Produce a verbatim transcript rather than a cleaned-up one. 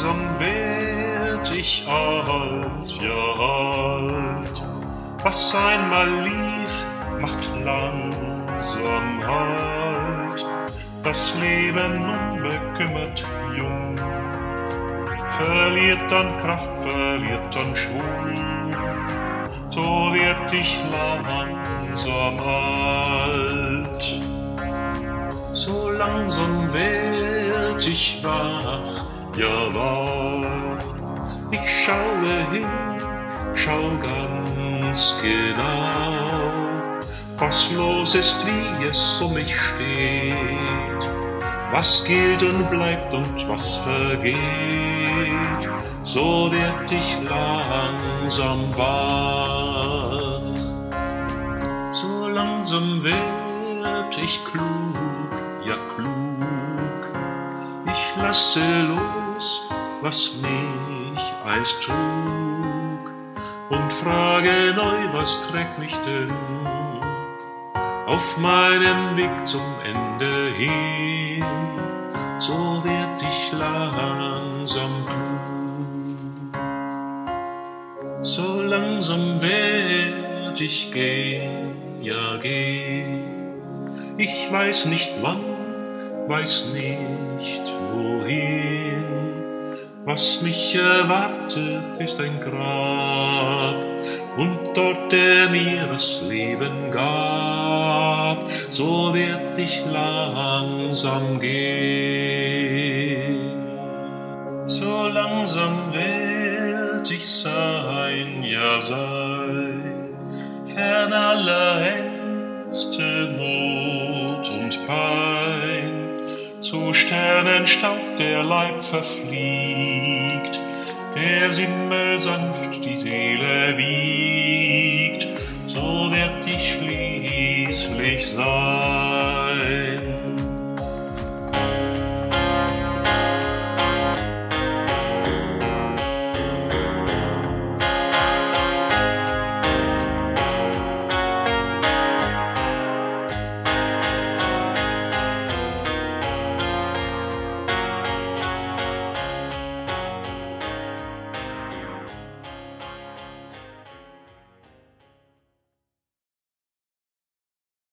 langsam werd ich alt, ja alt. Was einmal lief, macht langsam halt. Das Leben unbekümmert jung verliert dann Kraft, verliert dann Schwung. So werd ich langsam alt. So langsam werd ich wach, ja wach. Ich schaue hin, schau ganz genau, was los ist, wie es um mich steht, was gilt und bleibt und was vergeht. So werd ich langsam wach, so langsam werd ich klug, ja klug. Ich lasse los, was mich einst trug, und frage neu, was trägt mich denn auf meinem Weg zum Ende hin. So werd ich langsam klug, so langsam werd ich gehen, ja gehen. Ich weiß nicht wann, weiß nicht wohin. Was mich erwartet, ist ein Grab, und dort, der mir das Leben gab. So werd ich langsam gehen, so langsam werd ich sein, ja sein, fern aller Ängste, Not und Pein. Zu Sternenstaub der Leib verfliegt, der Himmel sanft die Seele wiegt. So werd ich schließlich sein.